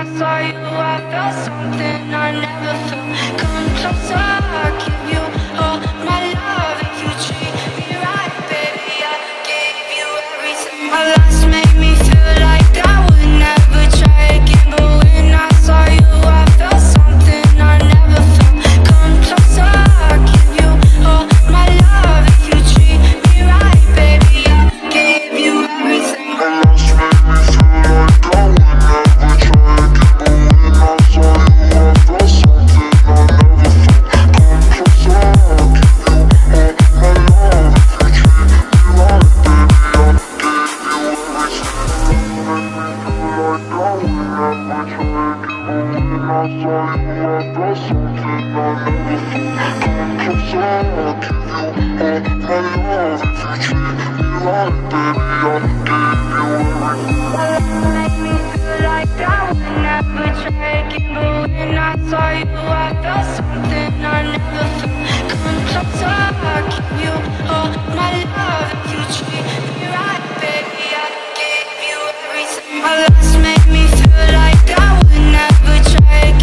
I saw you, I felt something I never felt. Come closer, I'll give you all my love. If you treat me right, baby, I gave you everything. My last made me feel like I would never try again. But when I saw you, I felt something I never felt. Come closer, I'll give you all my love. If you treat me right, baby, I gave you everything. My last made me feel like I would never try again.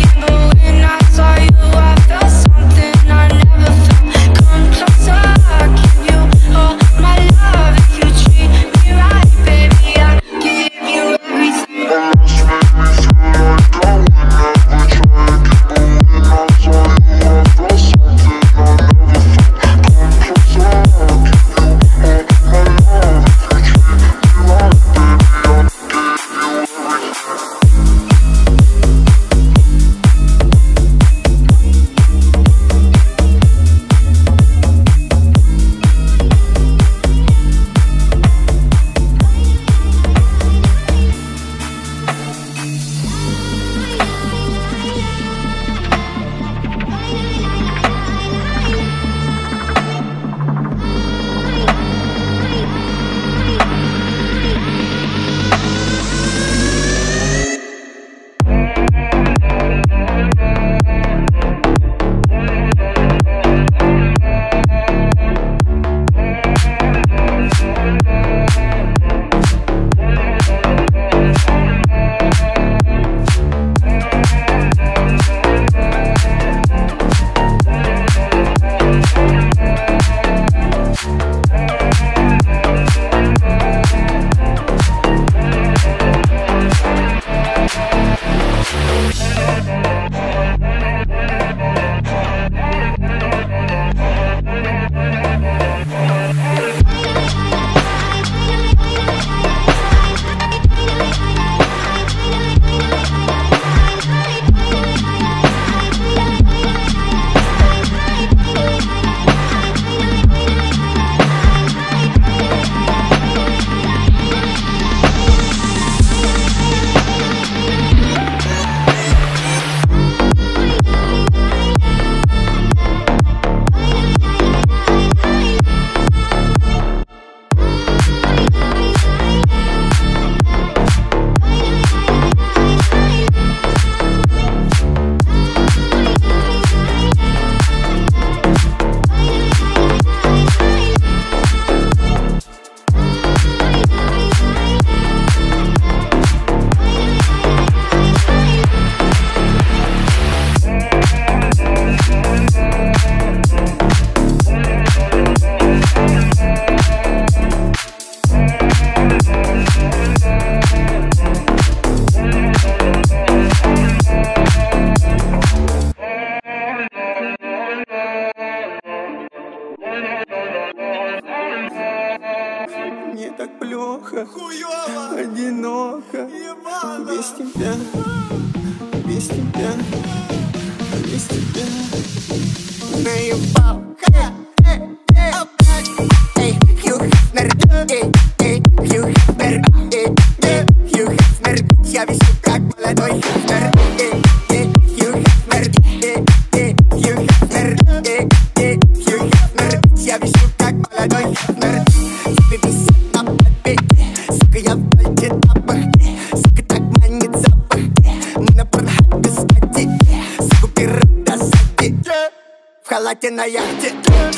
На яхте,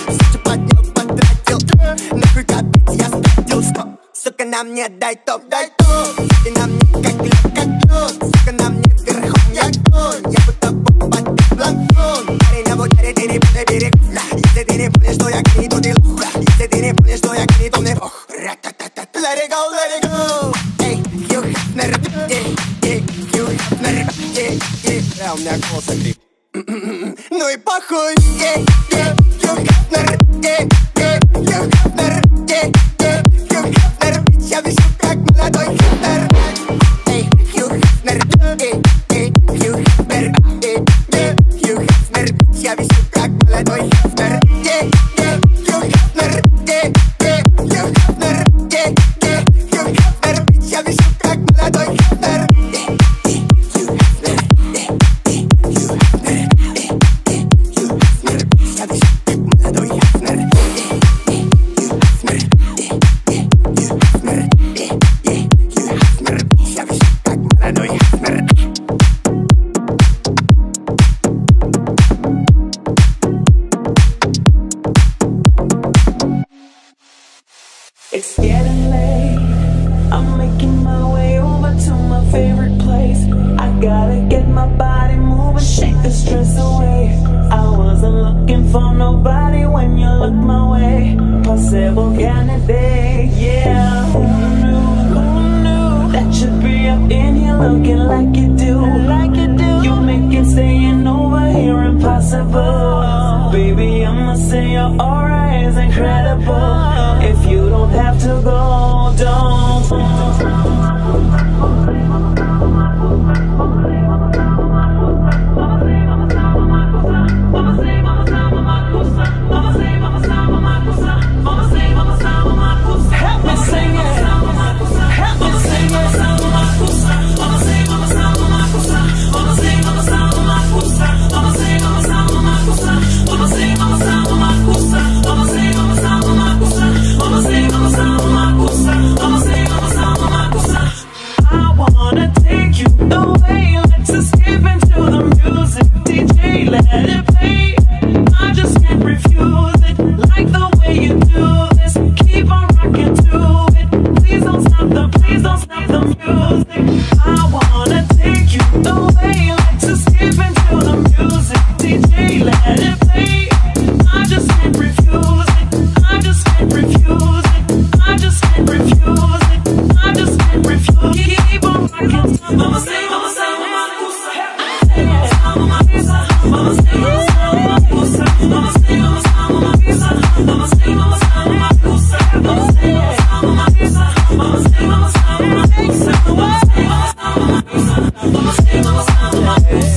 сука, поднял, потратил, нахуй копить я стратил, стоп, сука, на мне дай топ, и на мне как лед, сука, на мне let it go. Hey, you let it go. Hey, you let it go. Hey, yeah, у меня голос огреб. Ну и похуй. Hey, yeah, you let it go. Hey, yeah, you let it go. Hey, yeah, you let it go. Я вижу, как молодой хипер. Hey, you let it go. Hey, yeah, you let it go. Hey, yeah, you let it go. Я вижу, как молодой хипер. Hey, yeah, you let it go. It's getting late, I'm making my way over to my favorite place. I gotta get my body moving, shake the stress away. I wasn't looking for nobody when you looked my way. Possible candidate, yeah. Who knew that you'd be up in here looking like you do? You make it staying over here impossible. Baby, I'ma say your aura is incredible. If you don't have to go, don't. Help me sing it. Help me sing it. I wanna take you away. Let's escape into the music. DJ, let it play. I just can't refuse it. Like the way you do this. Keep on rocking to it. Please don't stop the music. I wanna take you away. Let's escape into the music. DJ, let it play. I just can't refuse it. I just can't refuse it. I just can't refuse it. I just can't refuse it. Keep on rocking. Mama say, mama say, mama kusa. Mama kusa. Mama say, mama say, mama kusa. Mama say, mama say, mama kusa. Mama say, mama say, mama kusa. Mama say, mama say, mama kusa. Mama say, mama say, mama kusa. Mama say, mama say, mama kusa. Mama say, mama say, mama kusa. Mama say, mama say, mama kusa. Mama say, mama say, mama kusa. Mama say, mama say, mama kusa. Mama say, mama say, mama kusa. Mama say, mama say, mama kusa.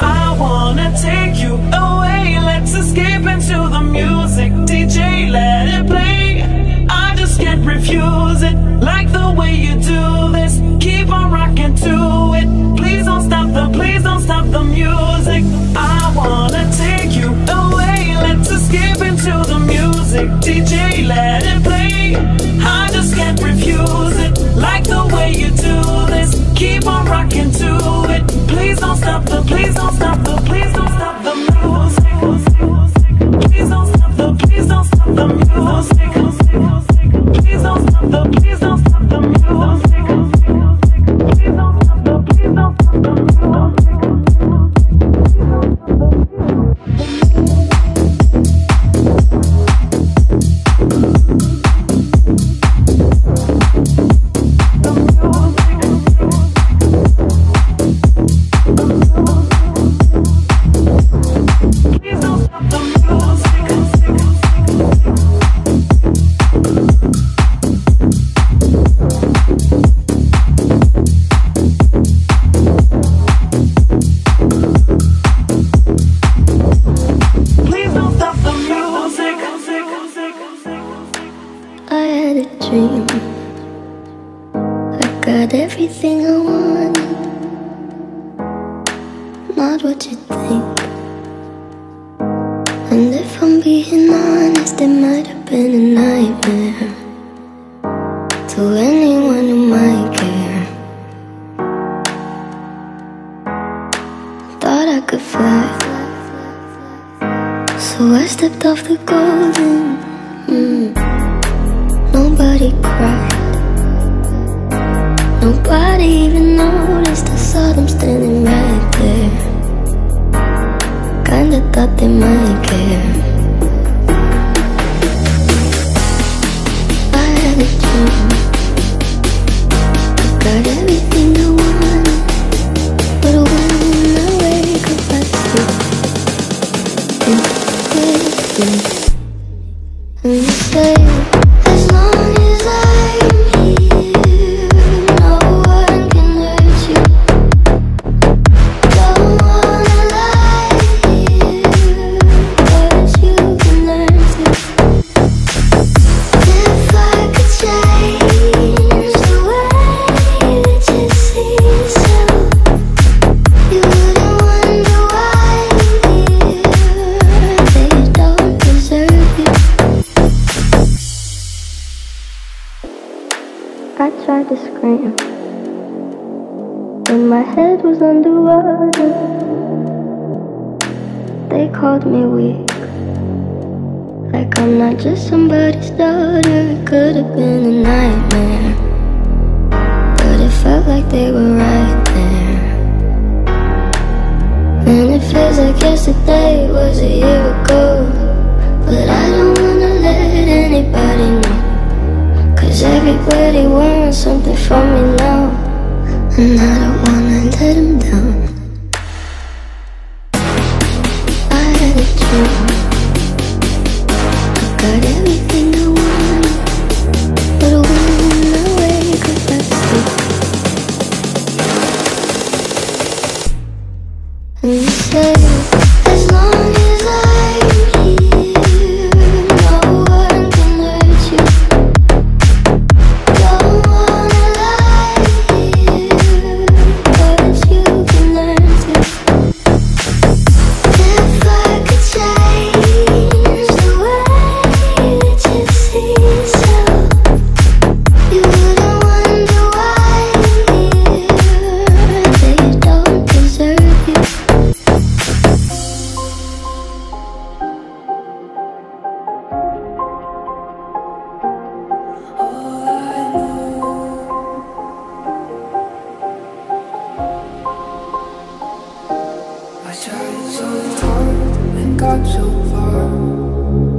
I wanna take you away. Let's escape into the music. DJ, let it play. I just can't refuse it. Like the way you do this. Keep on rocking to it. Please don't stop the music. I wanna take you away. Let's escape into the music. DJ, let it play. I just can't refuse it. Like the way you do this. Keep on rocking to it. Please don't stop the, please don't stop the, please don't stop the music. Please don't stop the, please don't stop the music. Please don't stop the, please don't stop the music. Please don't stop the, please don't stop the music. Everything I wanted, not what you think. And if I'm being honest, it might have been a nightmare to anyone who might care. Thought I could fly, so I stepped off the golden. Nobody cried. Nobody even noticed. I saw them standing right there. Kinda thought they might care. I had a dream, I got everything I wanted, but when I wake up I see everything. And you say, I tried to scream when my head was underwater. They called me weak, like I'm not just somebody's daughter. It could have been a nightmare, but it felt like they were right there. And it feels like yesterday was a year ago, but I don't wanna let anybody know, 'cause everybody wants something from me now, and I don't wanna let them down. I had a dream, I got everything I wanted, but when I wake up I sleep. And you say, as long as I tried so hard and got so far,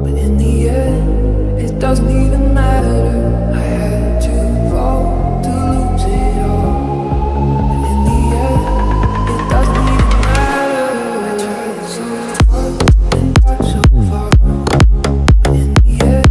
but in the end, it doesn't even matter. I had to fall to lose it all, but in the end, it doesn't even matter.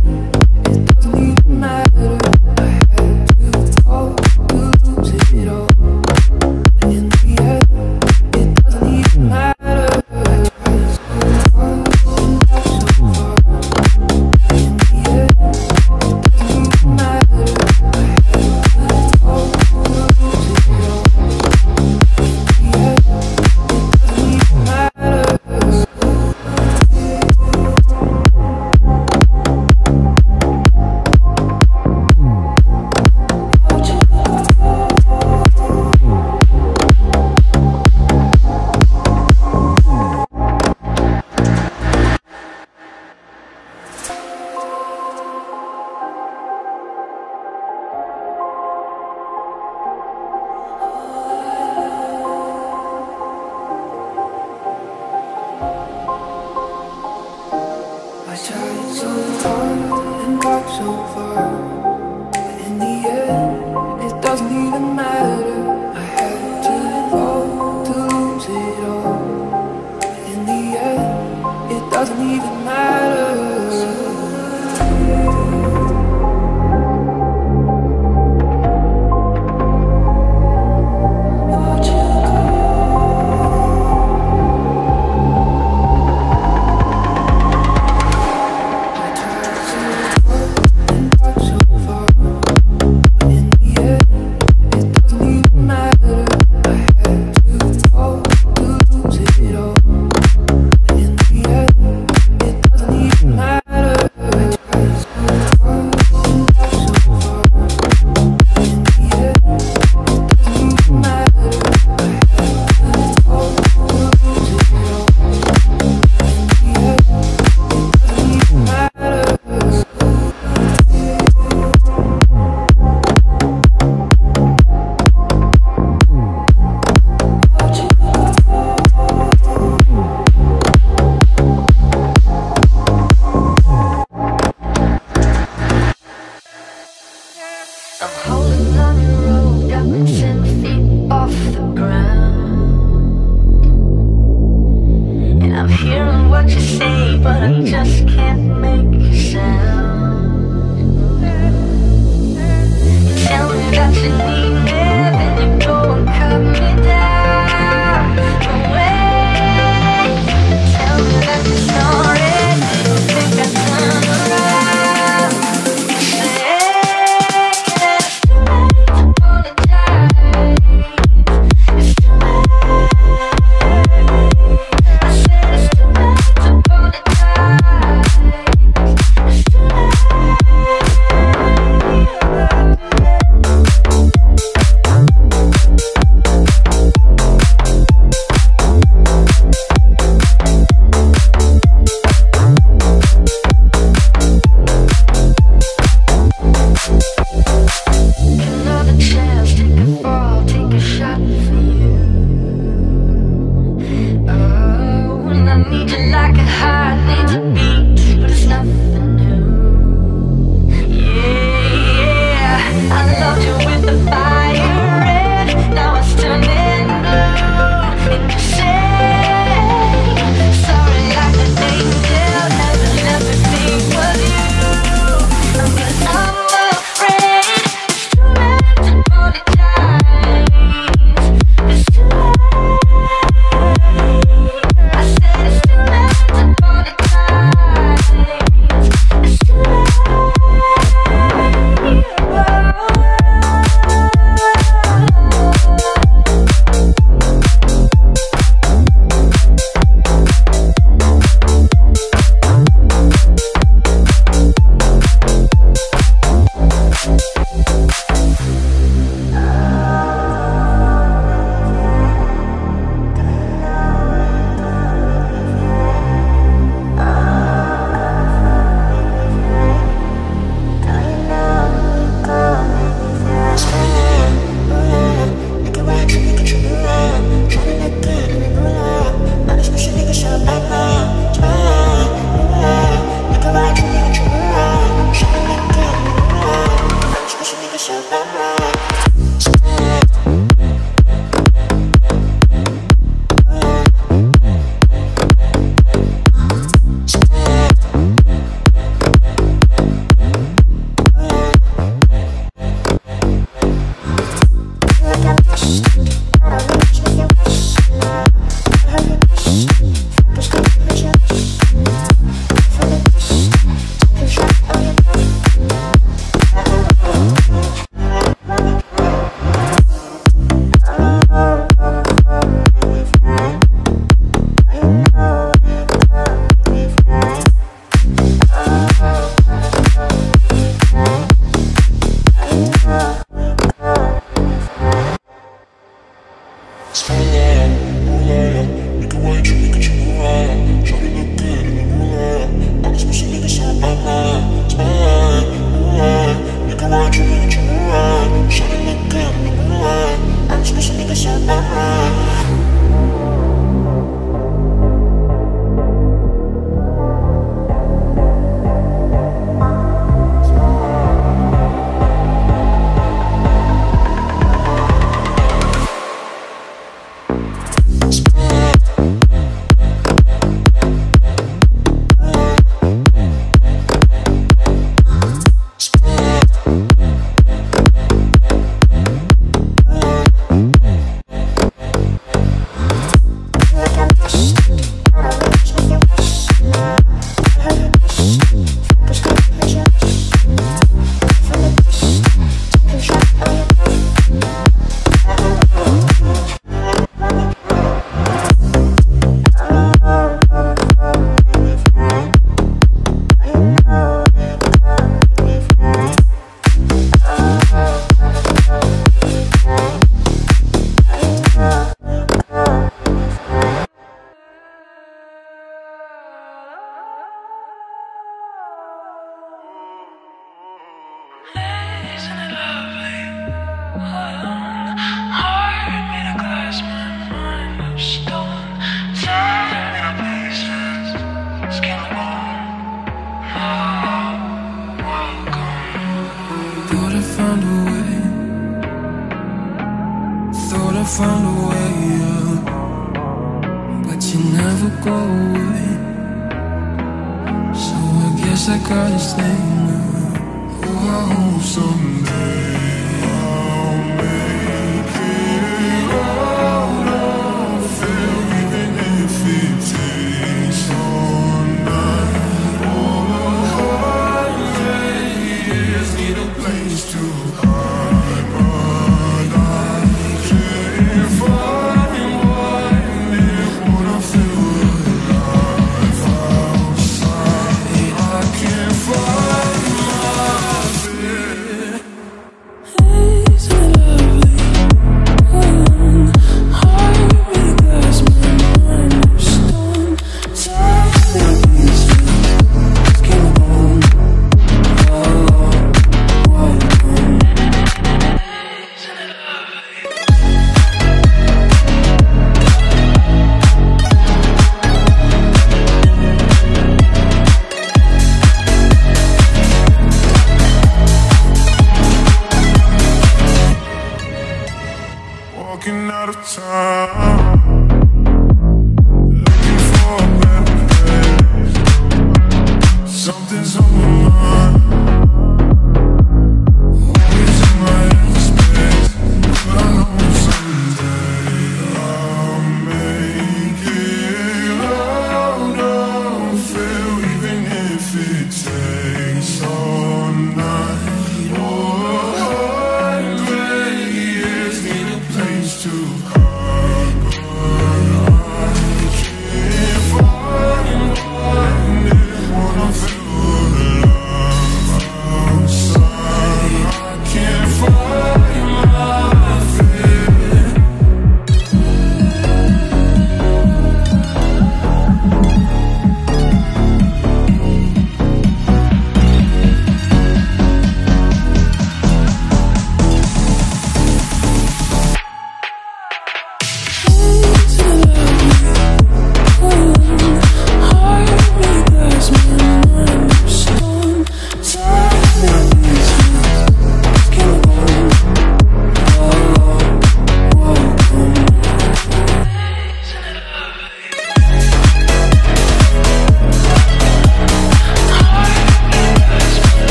I tried so hard and got so far, but in the end, it doesn't even matter. I had to fall to lose it all, but in the end, it doesn't even matter. I tried so hard and got so far, but in the end, it doesn't even matter. I had to fall to lose it all, but in the end, it doesn't even matter.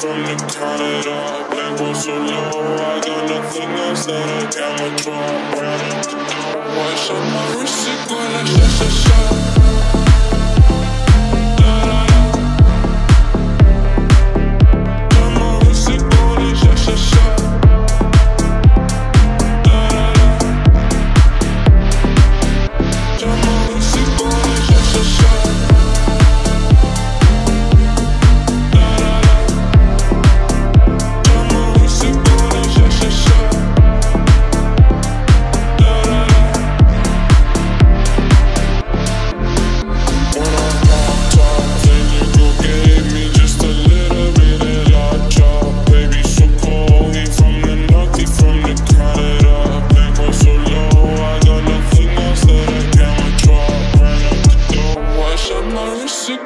from the Canada. Black was so low, I got nothing else that I can throw around. Why should I risk it when I sha-sha-sha? Sick.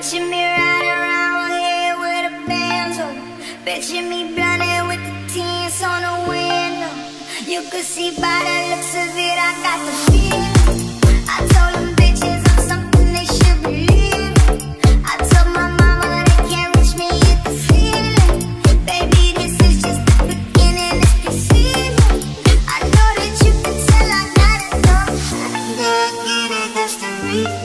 Picture me riding around here with a banjo. Picture me blinded with the tints on the window. You could see by the looks of it, I got the feeling. I told them bitches I'm something they should believe. I told my mama they can't reach me at the ceiling. Baby, this is just the beginning, it's proceeding. I know that you can tell I got it, no. I can't get it, that's the reason.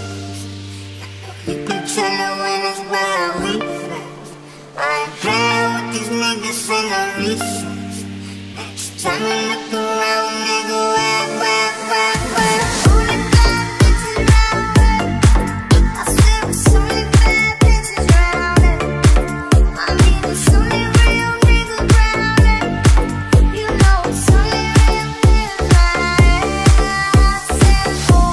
Next time I look around, nigga, where only bad bitches round it. I swear it's only bad bitches round it. I mean it's only real niggas round it. You know it's only real niggas round it. I said, oh.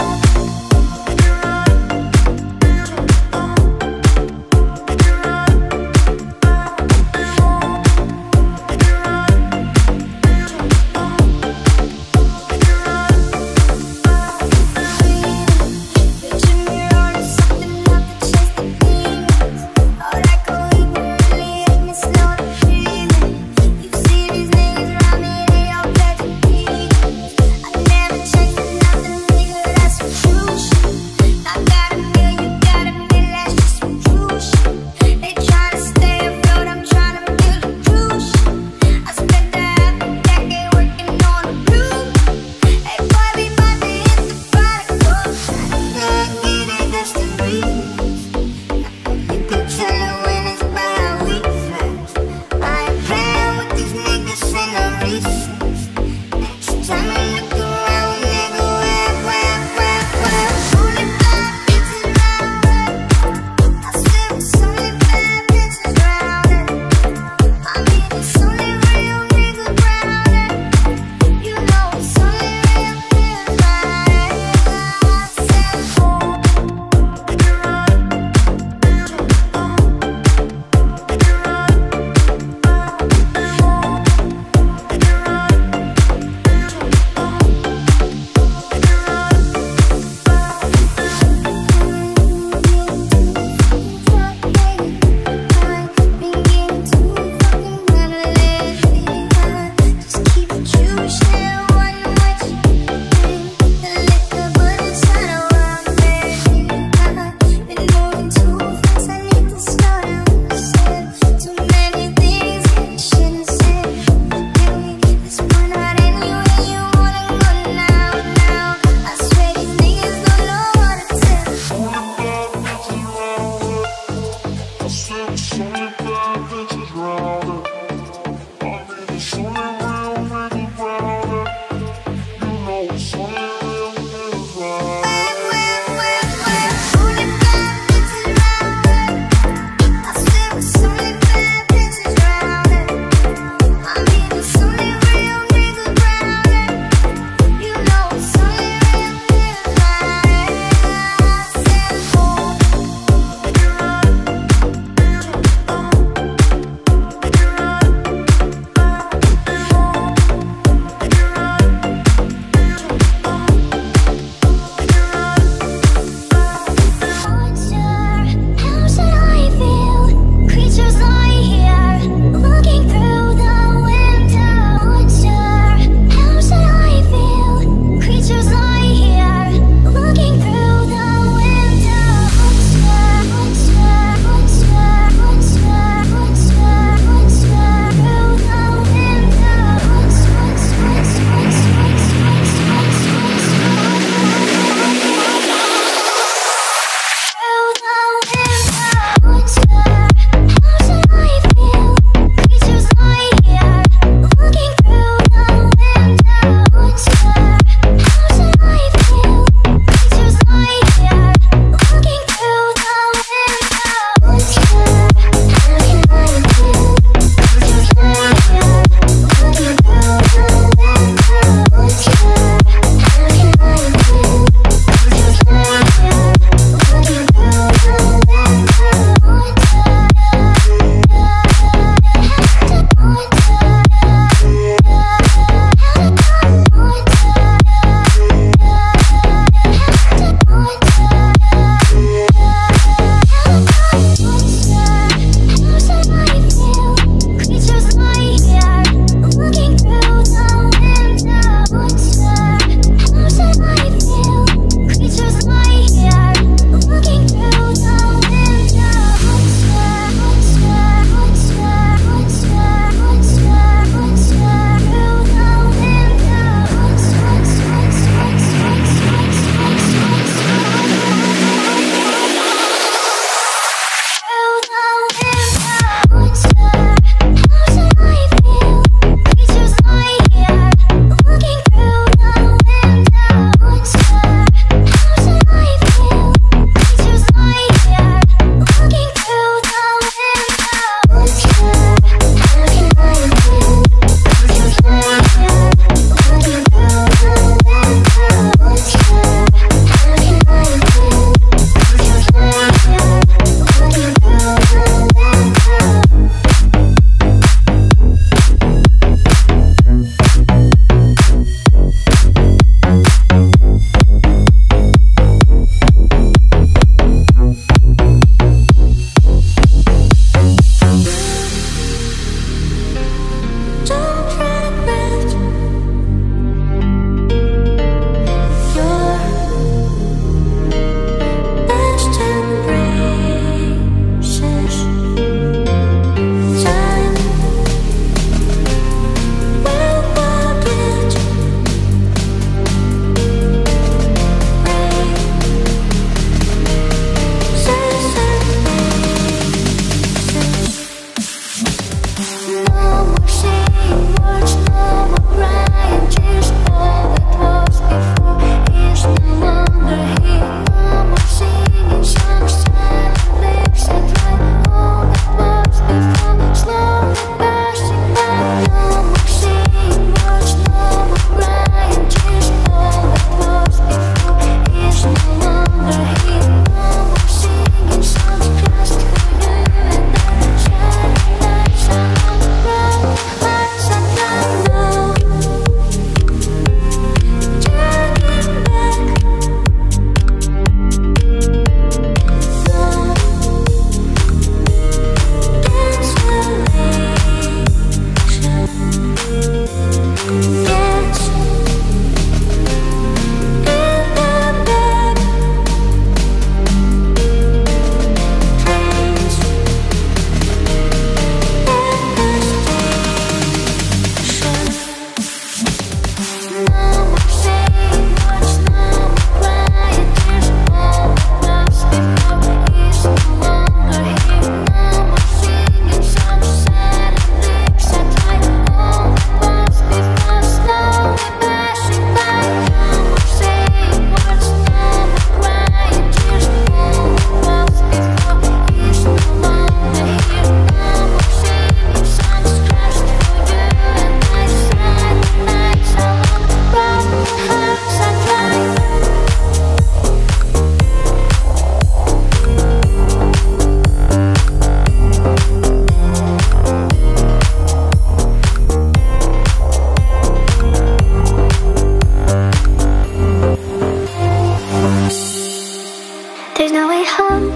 home,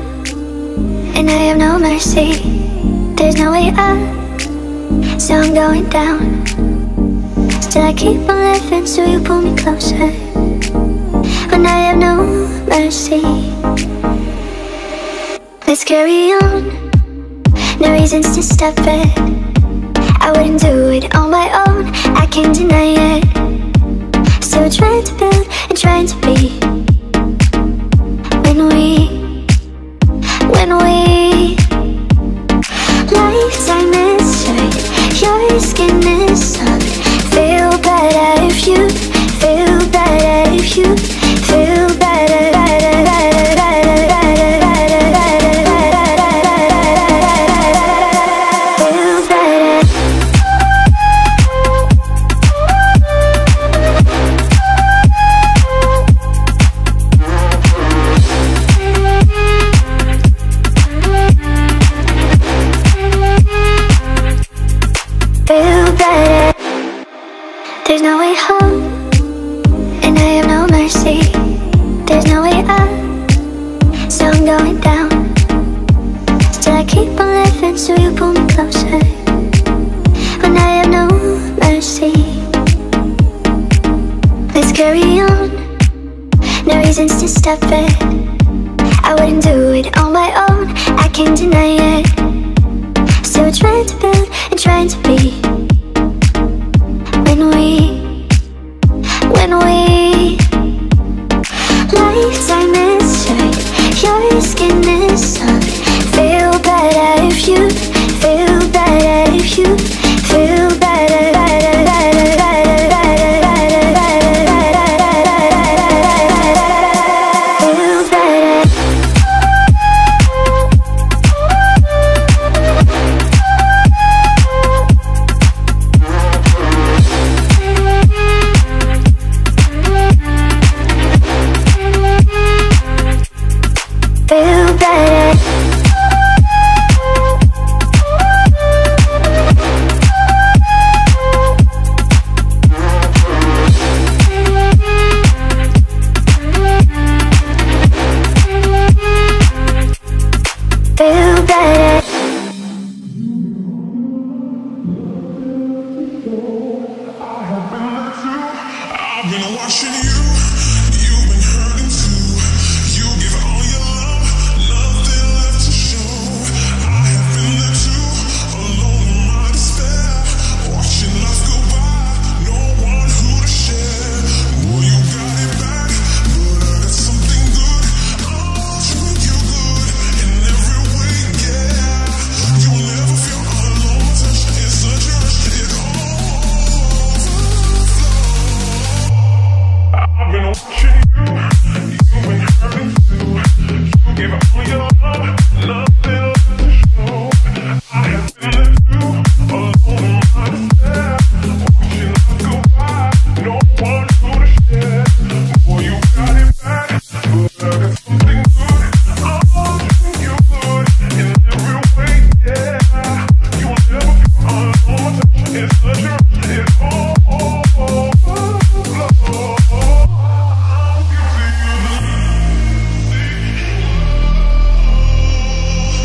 and I have no mercy. There's no way up, so I'm going down. Still I keep on living, so you pull me closer, when I have no mercy. Let's carry on, no reasons to stop it. I wouldn't do it on my own, I can't deny it. Still trying to build and trying to be. When we lifetime is short, your skin is soft. Feel better if you, feel better if you, feel better, better, better, better, better, better, better, better, better, feel better, feel better. There's no way home, and I have no mercy. There's no way up, so I'm going down. Still I keep on living, so you pull me closer, when I have no mercy. Let's carry on, no reasons to stop it. I wouldn't do it on my own, I can't deny it. Still trying to build and trying to be. When we lifetime is short, your skin is soft. Feel better if you, feel better if you, feel better, better, better, better, better, better, better, better, better, feel better.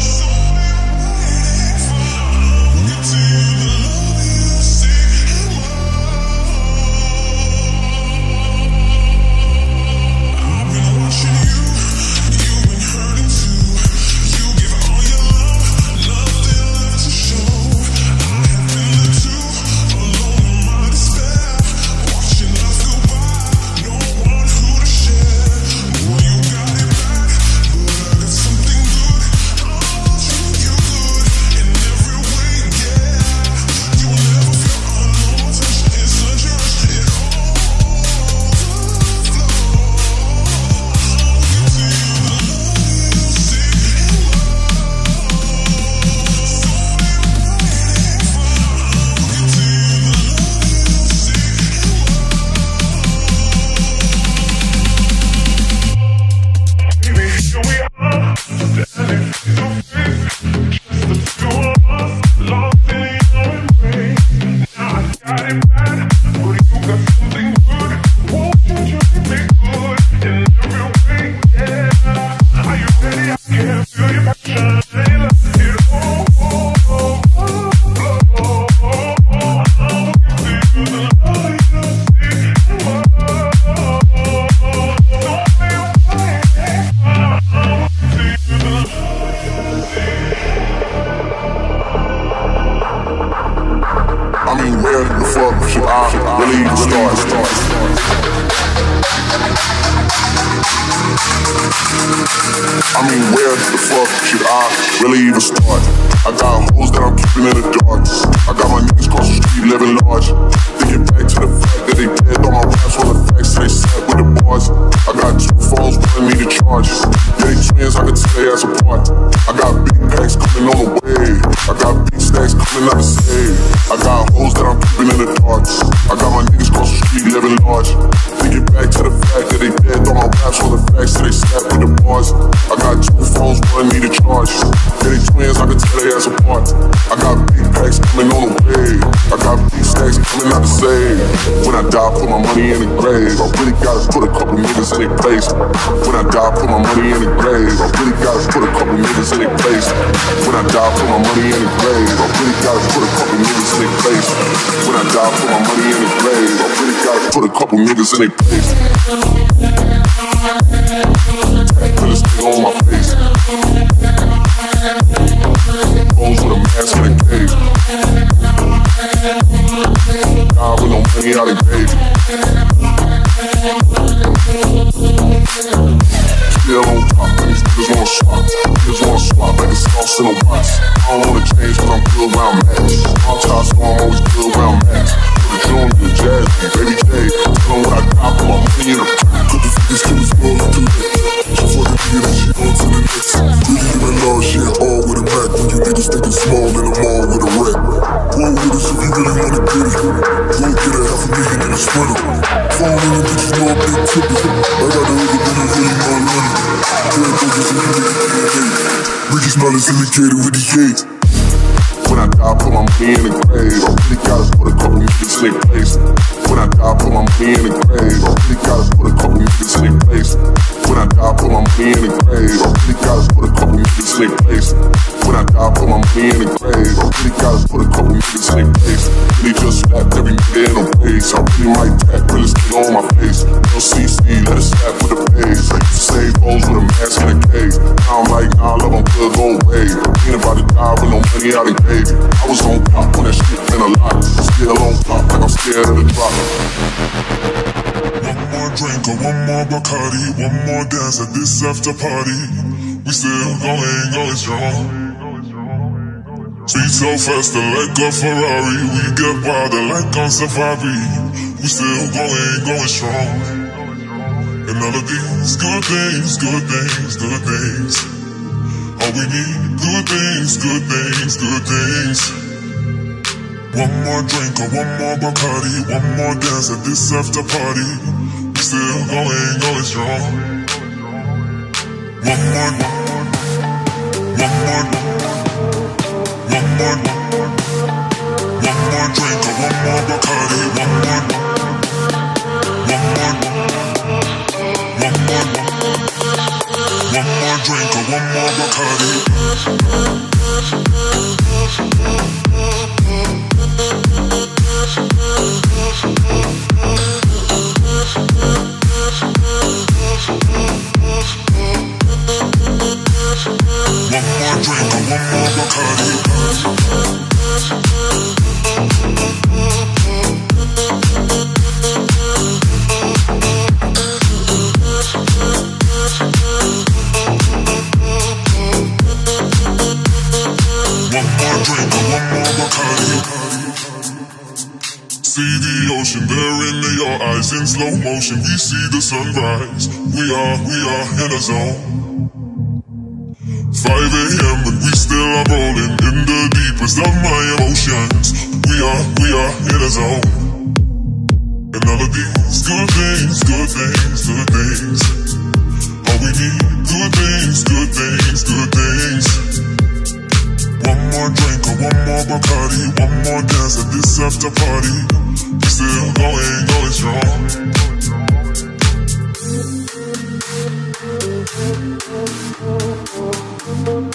So I mean, where the fuck should I really even start? I got hoes that I'm keeping in the dark. I got my niggas cross the street living large. Thinking back to the fact that they dead on my raps, all the facts they sat with the bars. I got two phones running me to charge. They twins, I can tell they ass apart. I got big packs coming on the way. I got big stacks coming out the save. I got hoes that I'm keeping in the dark. I got my niggas cross the street living large. Thinking back to the fact that they dead on my raps, all the facts they sat with the bars. I got two phones running me to charge. They twins, I can tell they ass apart. I got big packs coming on the way. I got big stacks coming out the save. When I die, put my money in the grave. I really gotta put a couple niggas in their place. When I die, put my money in the grave. I really gotta put a couple niggas in their place. When I die, put my money in the grave. I really gotta put a couple niggas in their place. When I die, put my money in the grave. I really gotta put a couple niggas in their place. Put a stick on my face. Bones with a mask in a cage. Die with no money out of grave. Still on top, and these niggas wanna swap. Niggas wanna swap like it's sauce in a box. I don't wanna change cause I'm good where I'm at. I'm tired, so I'm always good where I'm at. Put a drum to the jazz, baby J. Tell them what I got, put my money in a pack. Put the fingers to this girl and do it. She fucking get it, she on to the next. Do you even love, she ain't all with a Mac. When you niggas thinking small, then I'm all with a wreck. Roll with us if you really wanna get it. Roll get a half a million in a splitter. Phone in the bitches know I'm big tipping. I got a little bit of really my money. Grand bitches and you niggas get it. Richest knowledge syndicated with the Yates. When I die, put my money in the grave. I really gotta put a couple niggas in their place. When I die, put my money in the grave. I really gotta put a couple niggas in their place. When I die, put my money in the grave. I really gotta put a couple niggas in their place. When I die, put my money in the grave. I really gotta put a couple niggas in their place. Really just slapped every nigga in the face. I really might tap, really stick on my face. No CC, let it slap with a page. I used to save hoes with a mask in a cage. Now I'm like, nah, love, I'm good, go away. Ain't about to die with no money out of grave. I was on top when that shit been a lot. Still on top like I'm scared of the drop. One more drink or one more Bacardi. One more dance at this after party. We still going strong. Speed so fast like a Ferrari. We get wilder like on safari. We still going strong. And all of these good things, good things, good things. All we need, good things, good things, good things. One more drink or one more Bacardi. One more dance at this after party. We still going strong. One more, one more, one more, one more drink or one more Bacardi. One more, one more, one more. One more drink or one more Bacardi. One more drink or one more Bacardi. Ocean, there in your eyes, in slow motion, we see the sunrise. We are in a zone. 5 AM, but we still are rolling in the deepest of my emotions. We are in a zone. And all of these good things, good things, good things. All we need, good things, good things, good things. One more drink or one more Bacardi, one more dance at this after party. We still going strong. One more.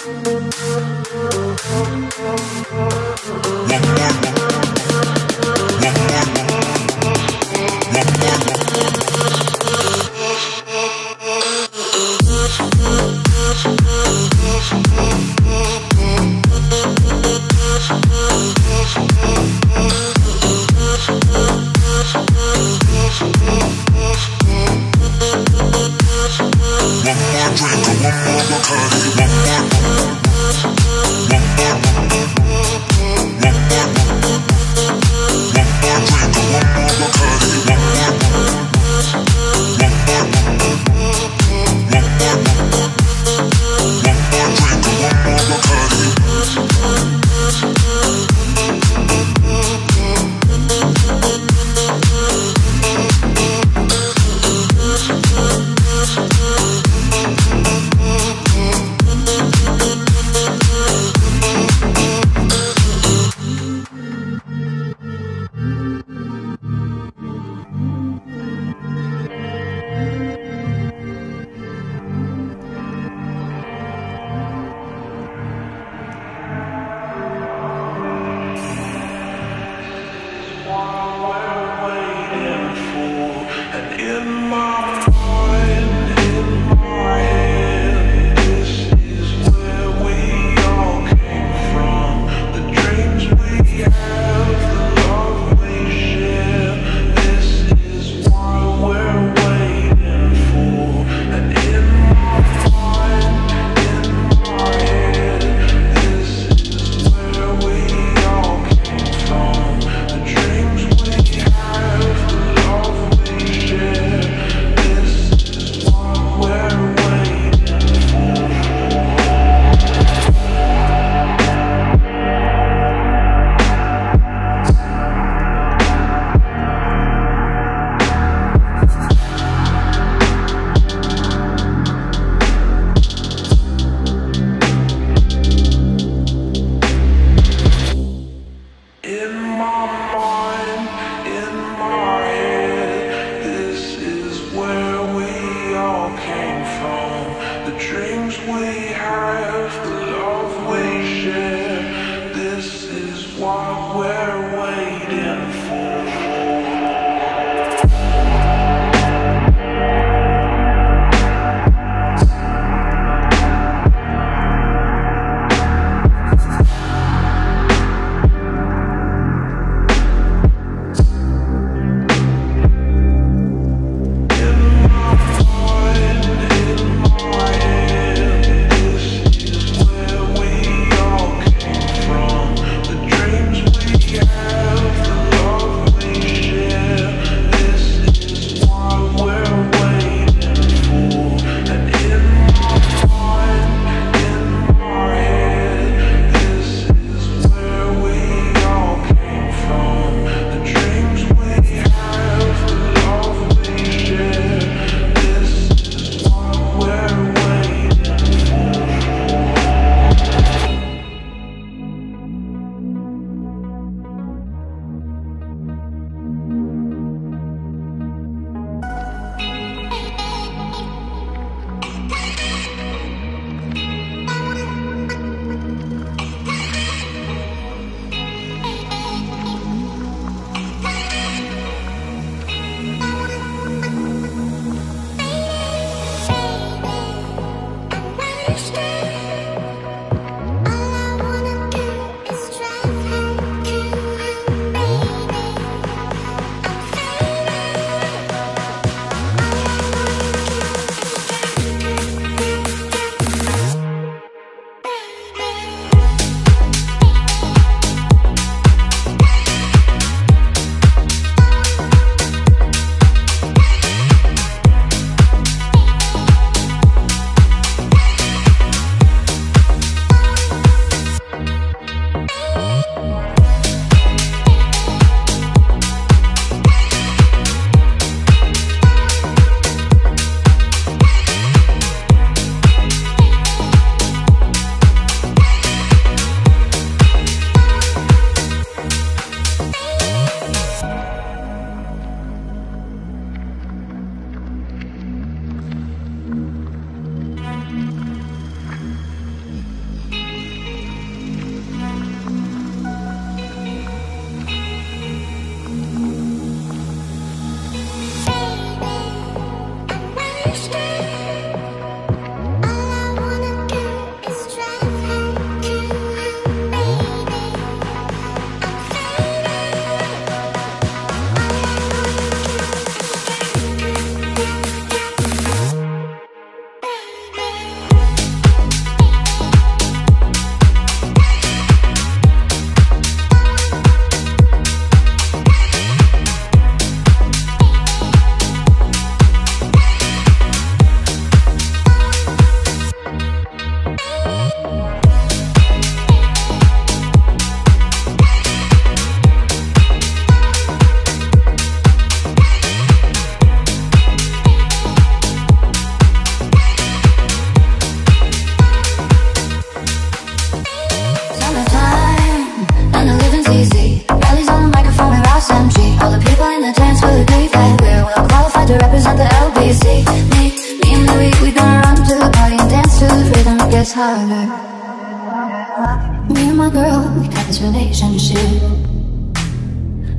Me and my girl, we got this relationship.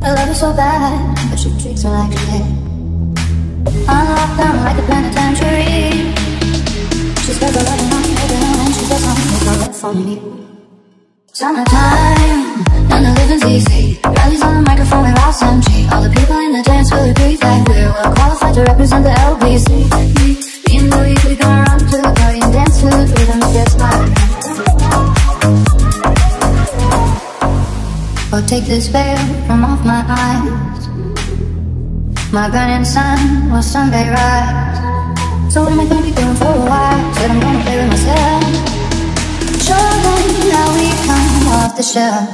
I love her so bad, but she treats me like shit. I'm locked down like a penitentiary. She spends her life in my neighborhood, and she says something that's not right for me. Summertime, and the living's easy. Rallies on the microphone, we're all some G. All the people in the dance will agree that we're well qualified to represent the LBC. Me and Louis, we gonna run to the party and dance to the rhythm that gets hot. Oh, take this veil from off my eyes. My burning sun will someday rise. So what am I gonna be doing for a while? Said I'm gonna play with myself. Surely now we come off the shelf.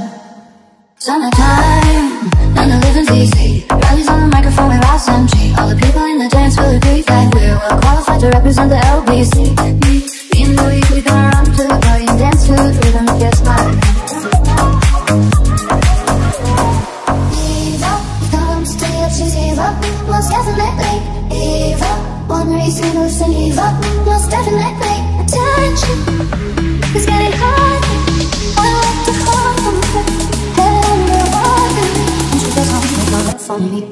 Summertime, and the living's easy. Rallies on the microphone, we're all some G. All the people in the dance will agree that we're well qualified to represent the LBC. Me and Louis, we gonna run to the party and dance to the rhythm that gets hot. Most definitely, evil. One reason to listen, evil. Most definitely, attention. It's getting hard. I like to hold on to head underwater. And she goes home, she's not right for me.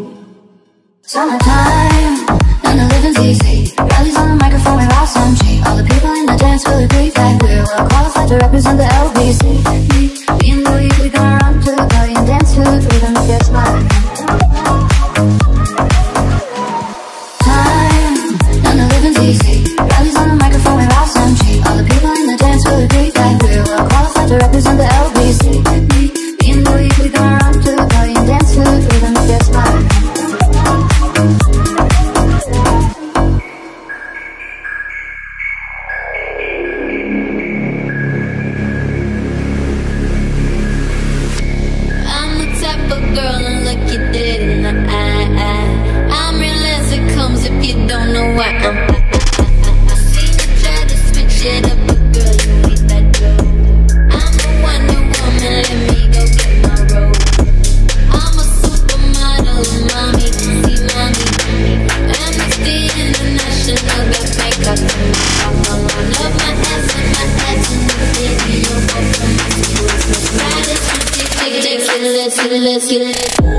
Summertime, and the living's easy. Rallies on the microphone, we're all some G. All the people in the dance will agree that we're well qualified to represent the LBC. Me and Louis, we gonna run to the party and dance to the rhythm that gets hot. Rallies on the microphone, we're all some G. All the people in the dance will agree that we're well qualified to represent the LBC. Me and Louis, we gonna run to the party and dance to the rhythm that gets hot. I'm the type of girl and look you dead in the eye. I'm real as it comes if you don't know why I'm. Get up, but girl, you need that dough. I'm a Wonder Woman, let me go get my robe. I'm a supermodel, mommy, see mommy. Amnesty International got makeup for me. I'm all on up my ass in the city. You're both from the city. Right, it's ridiculous, let's get it.